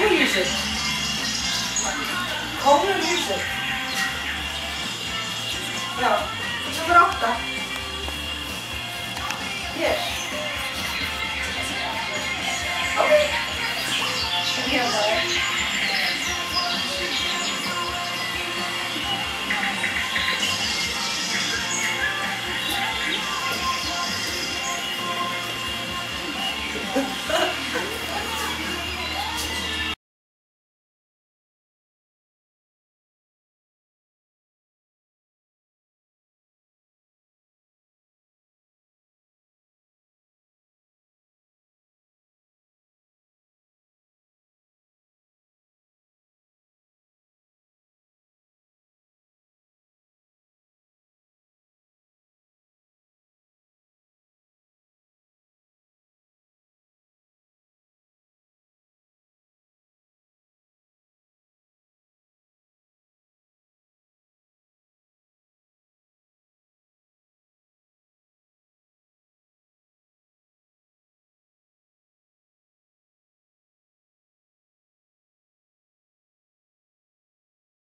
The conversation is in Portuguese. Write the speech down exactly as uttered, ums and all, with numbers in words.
Hold your music. Hold your music. No, it's a rotta. Yes. Okay.